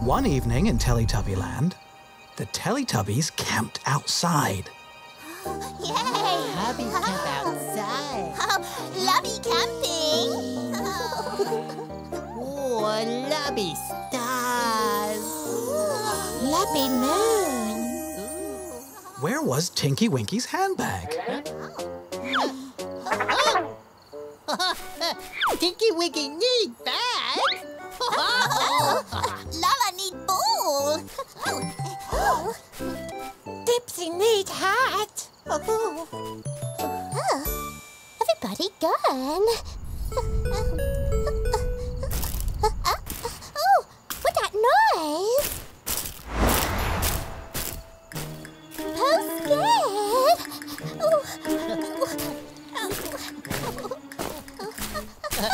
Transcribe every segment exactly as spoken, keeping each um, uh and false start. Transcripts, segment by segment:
One evening in Teletubby Land, the Teletubbies camped outside. Yay! Happy camp outside. Oh, lovey camping. Oh, lovey stars. Lovey moon. Where was Tinky Winky's handbag? Tinky Winky need bag. La-la need ball. Dipsy need hat. Oh. Oh, everybody gone. Oh, what that noise? Oh, scared. Oh. Oh.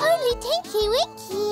Only Tinky Winky.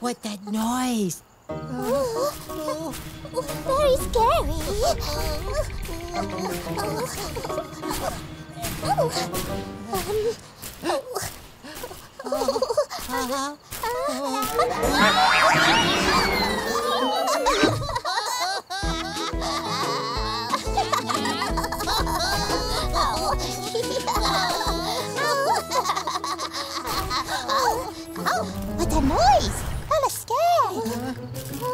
What that noise? Ooh, oh, very scary. Oh, what a noise! I'm scared. Oh.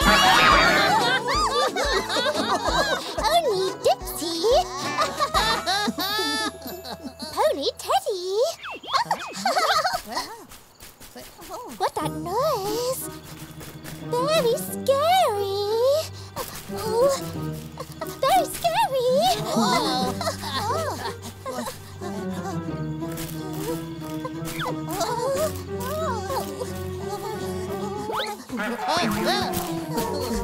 Oh. Oh. Only Dipsy. Pony Teddy. What that noise? Very scary. Oh, very scary. Oh. Oh. What a noise!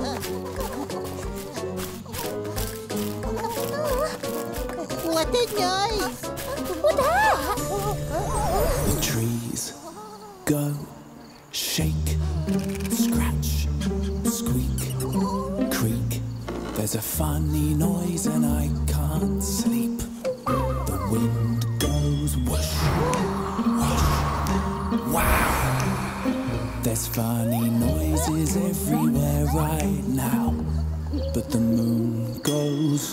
What that? The trees go. Shake, scratch, squeak, creak. There's a funny noise and I can't sleep. The wind goes whoosh, whoosh, wow. There's funny noises everywhere right now. But the moon goes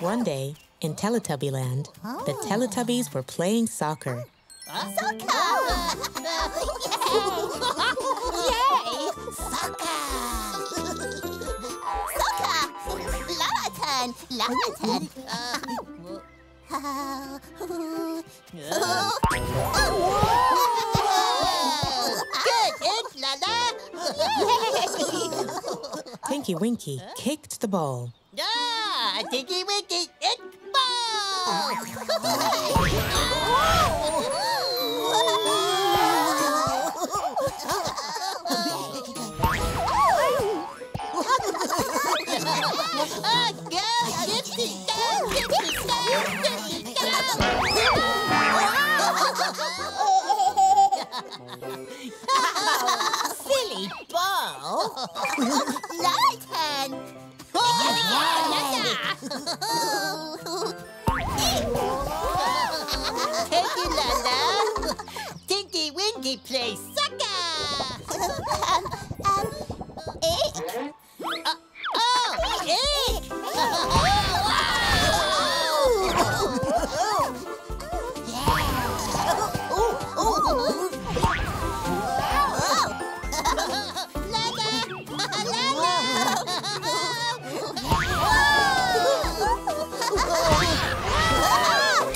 One day, In Teletubby Land, oh. the Teletubbies were playing soccer. Uh, soccer! Oh, yay! Yay! Soccer! Soccer! La-la turn! La-la turn! Uh, oh. Oh. Oh. Good, it's La-la! Tinky Winky kicked the ball. Ah! Tinky Winky! Silly ball! Lighten! Tinky La-la! Tinky Winky plays soccer! um, um, egg? Uh, oh, egg!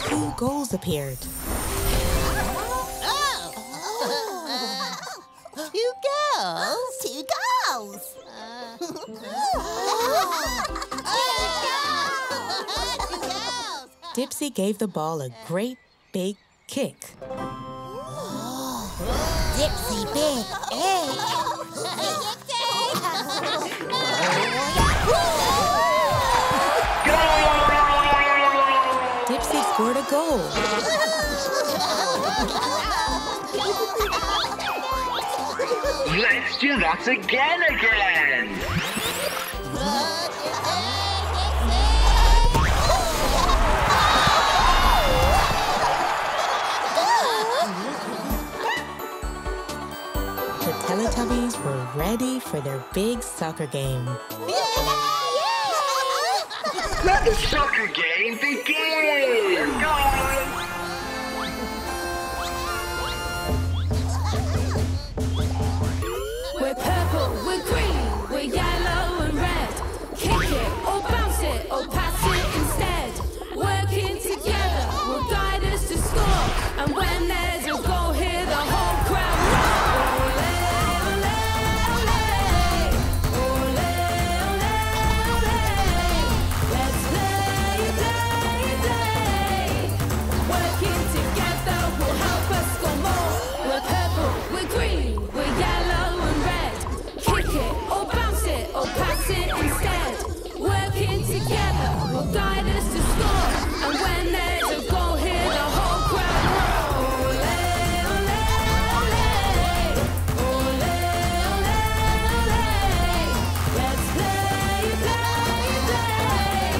Two goals appeared. Oh. Oh. Uh, two goals? Two goals! Uh. Oh. Oh. Two goals! Dipsy gave the ball a great big kick. Oh. Dipsy big egg! Dipsy scored a goal. Let's do that again, again. The Teletubbies were ready for their big soccer game. Let the soccer game begin! We're purple, we're green, we're yellow and red. Kick it, or bounce it, or pass it instead. Working together will guide us to score. And when there's a goal here, the whole crowd will guide us to score, and when there's a goal here, the whole crowd will ole, ole, ole, ole, ole, ole. Let's play, play, play.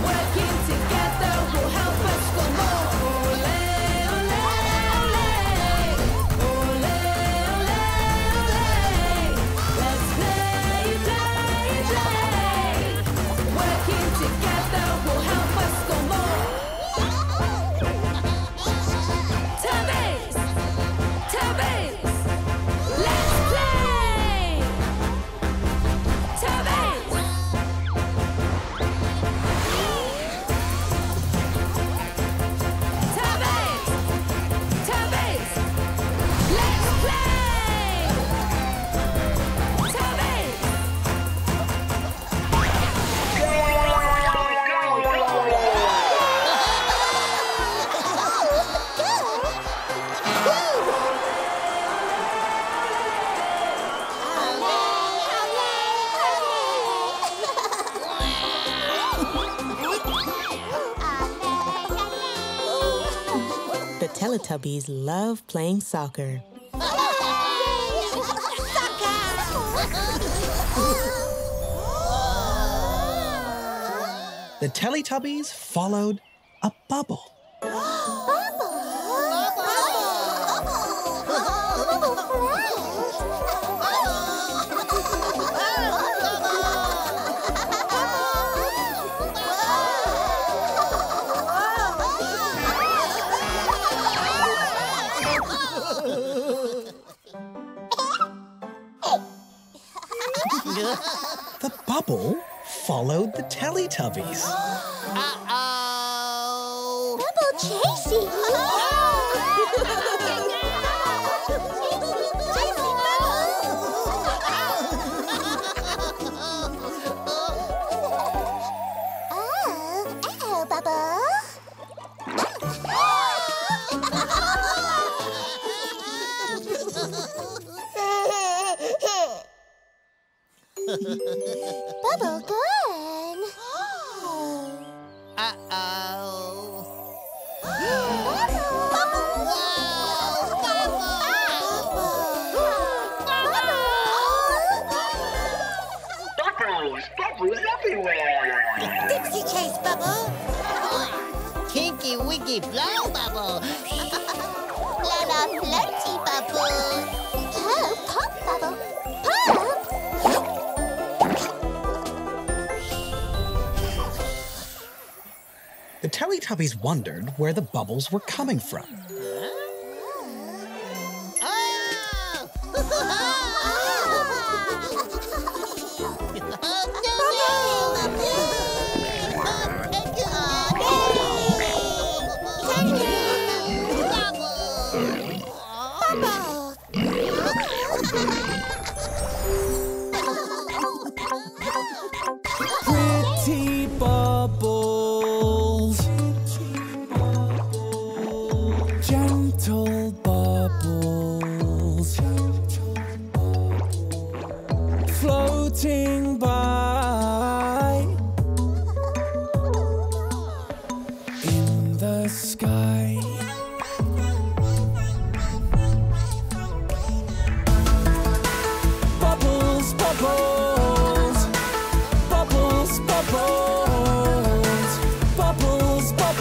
Working together will help us score more. Ole, ole, ole, ole, ole. Let's play, play, play. Working together. Teletubbies love playing soccer. Soccer! The Teletubbies followed a bubble. Bubble! Bubble! Bubble followed the Teletubbies. Uh-oh! Bubble chasing! Oh, hello, Bubble. Bubble gone. Uh-oh. Bubble! Bubble! Whoa, Bubble! Bubble! Bubble! Bubbles! Bubbles everywhere! Dipsy chase, Bubble! Tinky Winky blow, Bubble! La-la floaty, Bubble! Oh, pop, Bubble! Pop! The Teletubbies wondered where the bubbles were coming from. Huh? Oh! Oh, no, no, no. Bubble! Pretty Bubble! Gentle bubbles, floating by in the sky. Bubbles, bubbles, bubbles, bubbles, bubbles, bubbles.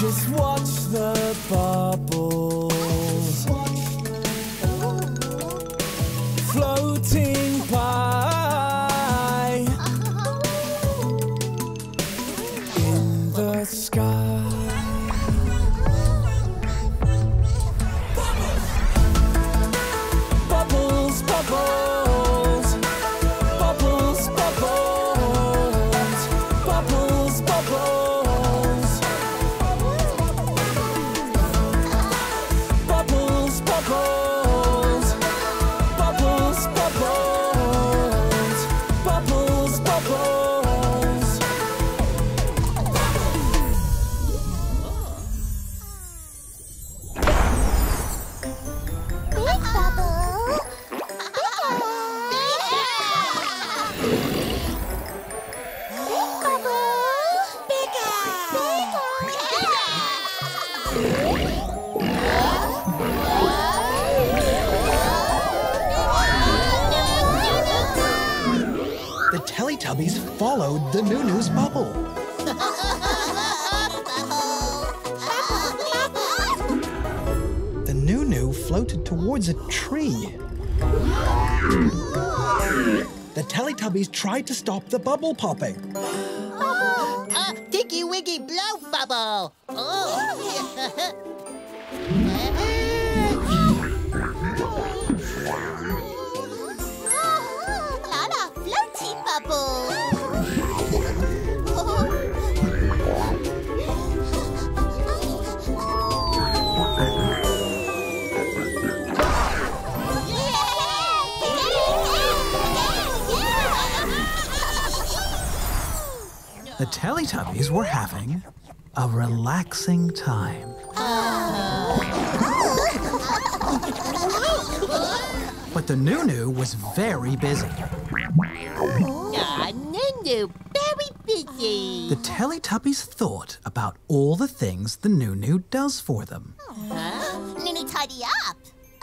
Just watch the bubbles floating by in the sky. Bubbles, bubbles, bubbles, bubbles, bubbles, bubbles, bubbles. The Teletubbies followed the Noo-Noo's bubble. The Noo-Noo floated towards a tree. The Teletubbies tried to stop the bubble popping. Uh, Tinky Winky blow, Bubble! Oh. La-la floaty, Bubble! The Teletubbies were having a relaxing time. Oh. But the Noo-Noo was very busy. Ah, Noo-Noo, very busy. The Teletubbies thought about all the things the Noo-Noo does for them. Huh? Noo-Noo tidy up.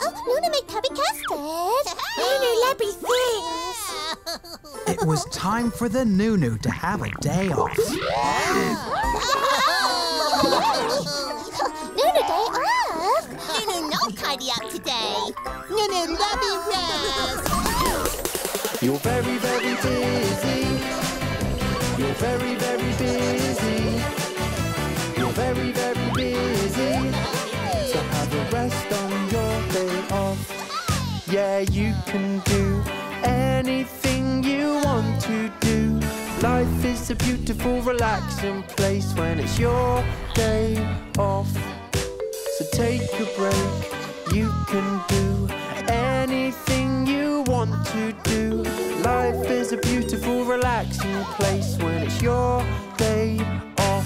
Oh, Noo-Noo make tubby custard. Noo-Noo lappy things. It was time for the Noo-Noo to have a day off. Noo-Noo day off. Noo-Noo not tidy up Teletubby Rest. You're very, very busy. You're very, very busy. You're very, very busy. So have a rest on your day off. Yeah, you can do anything you want to do. Life is a beautiful, relaxing place when it's your day off. So take a break, you can do anything you want to do. Life is a beautiful, relaxing place when it's your day off.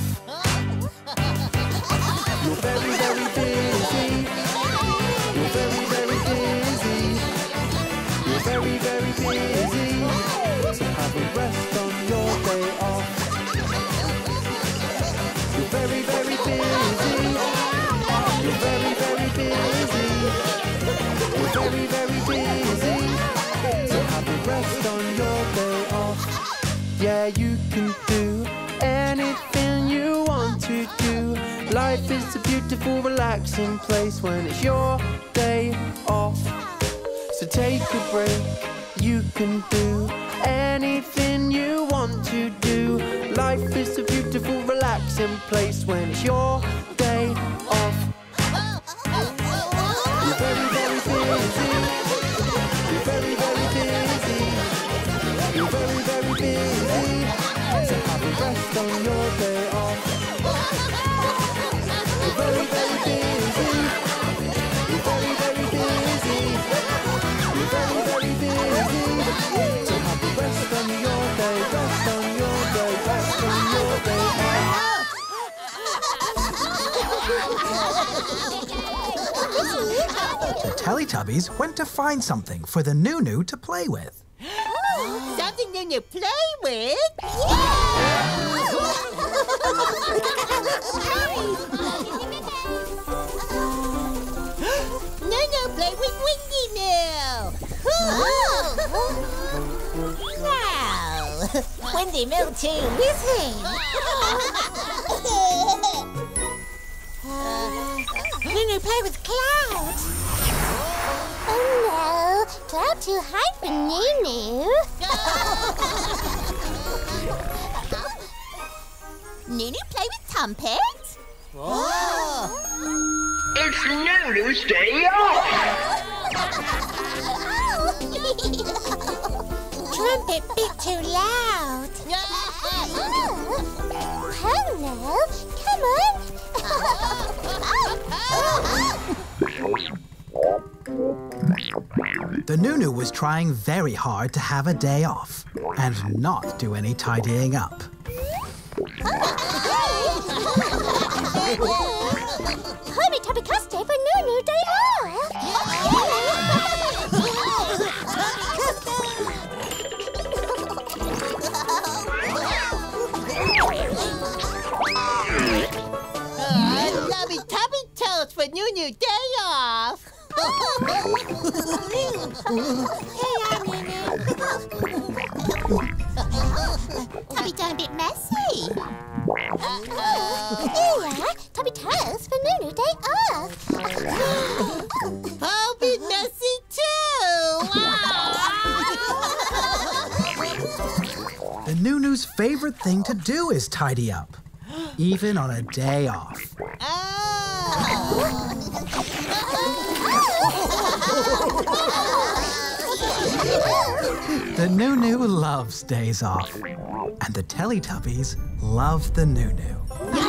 You're very, very busy. You're very, very busy. You're very, very busy. So have a rest on your day off. You're very, very busy. You're very, very busy. You're very, very busy. So have a rest on your day off. Yeah, you can do anything you want to do. Life is a beautiful, relaxing place when it's your day off. So take a break, you can do anything you want to do. Life is a beautiful, relaxing place when it's your day off. You're very, very busy. You're very, very busy. You're very, very busy. So have a rest on your day off. You're very, very busy. You're very, very busy. You're very, very busy. So have a rest on your day, rest on your day, rest on your day off. The Teletubbies went to find something for the Noo-Noo to play with. Oh, something new to play with? Yeah! Noo-Noo, play with Winky now! Wow! Windy Moo too with him! Noo-Noo, play with Cloud! Oh no, Cloud too high for Noo-Noo. Noo-Noo play with Tumpet. Oh. It's Noo-Noo's day off. Trumpet bit too loud. Oh. Oh no, come on. Oh. Oh. The Noo-Noo was trying very hard to have a day off and not do any tidying up. Homey Tubby Custard for Noo-Noo day off! Lovey Tubby Toast for Noo-Noo day off! Hey, I'm Noo-Noo. Tubby done a bit messy. Oh, yeah, Tubby Toast for Noo-Noo day off. I'll be messy too. The Noo-Noo's favorite thing to do is tidy up, even on a day off. Oh. The Noo-Noo loves days off, and the Teletubbies love the Noo-Noo.